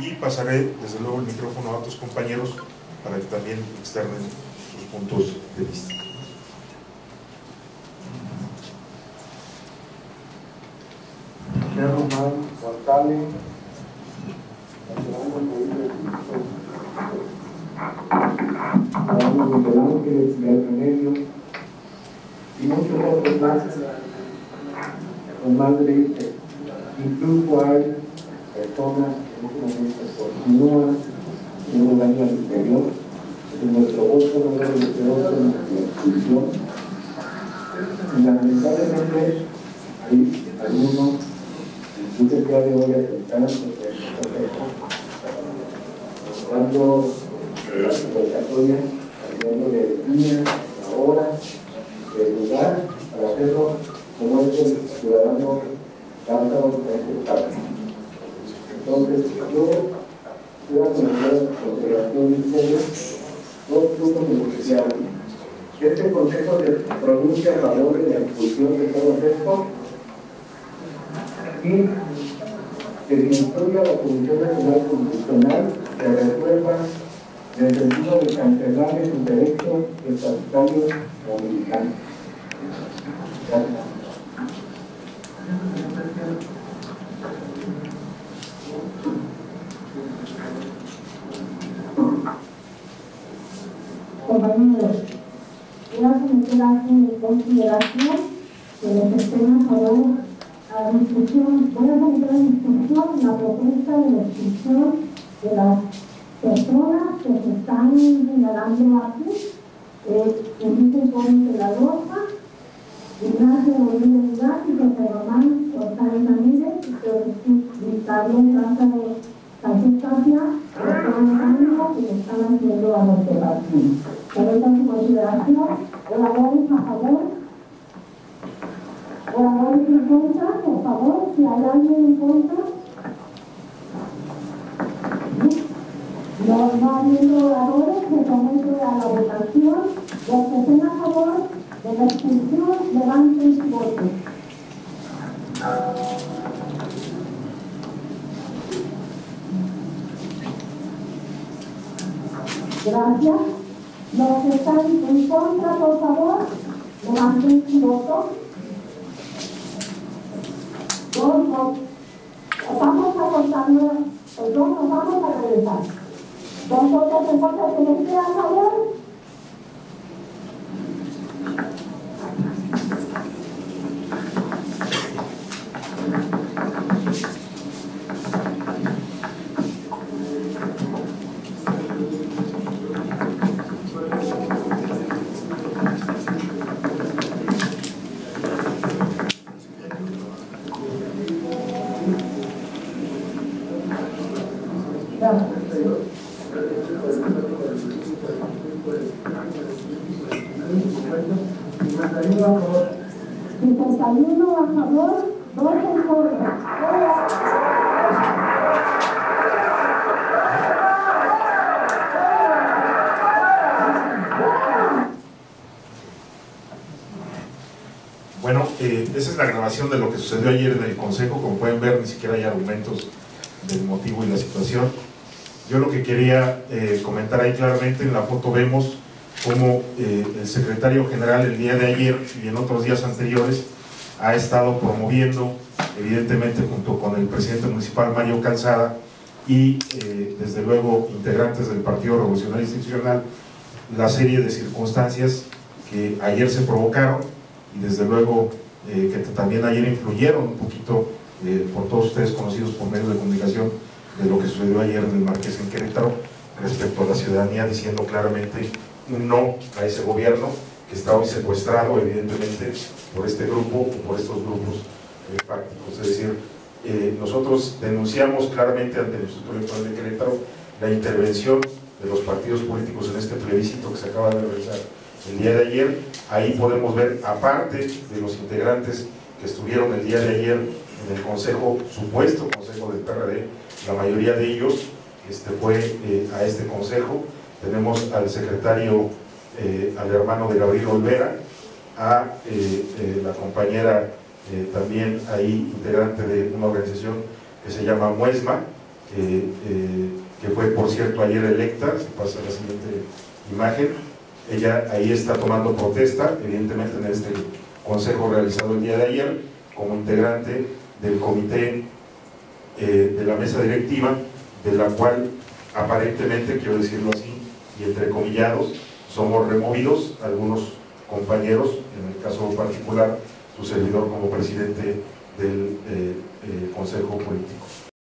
y pasaré desde luego el micrófono a otros compañeros para que también externen sus puntos de vista. José Román González, Mario de Ángeles, Medio y muchos otros más con más de incluso hay personas que en este momento continúan en un daño al interior, en nuestro voto no es el peor de nuestra institución. Y lamentablemente hay algunos que el día de hoy aceptaron que es correcto, dando las convocatorias, cambiando de día, la hora, el lugar, para hacerlo como es el ciudadano. Entonces, yo quiero comentar la consideración de ustedes dos puntos beneficiarios. ¿Este consejo se pronuncia a favor de la expulsión de todo esto? Y se instruye a la Comisión Nacional Constitucional que resuelva en el sentido de cancelar sus derechos estatutarios o militares. Gracias. Compañeros, quiero someter a mi consideración que les estén a favor a la discusión, voy a someter a discusión la propuesta de la discusión de las personas que se están señalando aquí, que dicen con la roja, Ignacio Rodríguez Ugarte, José Román González Ramírez, y también trata de Francisco Tapia, que le están haciendo a nuestro partido. Pero esta es su consideración, oradores a favor, oradores en contra, por favor, si hay alguien en contra. No habiendo oradores, se somete a la votación, los que estén a favor de la expulsión, levanten su voto. Gracias. Los que están en contra, por favor, levanten su voto. Vamos a contarnos, perdón, nos vamos a regresar. Dos votos en contra, que les queda a favor. Esa es la grabación de lo que sucedió ayer en el Consejo. Como pueden ver, ni siquiera hay argumentos del motivo y la situación. Yo lo que quería comentar ahí claramente, en la foto vemos cómo el secretario general el día de ayer y en otros días anteriores ha estado promoviendo, evidentemente junto con el presidente municipal Mario Calzada y desde luego integrantes del Partido Revolucionario Institucional, la serie de circunstancias que ayer se provocaron y desde luego que también ayer influyeron un poquito por todos ustedes conocidos por medios de comunicación, de lo que sucedió ayer en el Marqués en Querétaro respecto a la ciudadanía diciendo claramente un no a ese gobierno que está hoy secuestrado evidentemente por este grupo o por estos grupos fácticos. Es decir, nosotros denunciamos claramente ante el Instituto Electoral de Querétaro la intervención de los partidos políticos en este plebiscito que se acaba de realizar el día de ayer. Ahí podemos ver, aparte de los integrantes que estuvieron el día de ayer en el Consejo, supuesto Consejo del PRD, la mayoría de ellos fue a este Consejo. Tenemos al secretario, al hermano de Gabriel Olvera, a la compañera también ahí integrante de una organización que se llama Muesma, que fue por cierto ayer electa, si pasa la siguiente imagen, ella ahí está tomando protesta, evidentemente en este consejo realizado el día de ayer, como integrante del comité de la mesa directiva, de la cual aparentemente, quiero decirlo así, y entre comillados, somos removidos algunos compañeros, en el caso particular, su servidor como presidente del Consejo Político.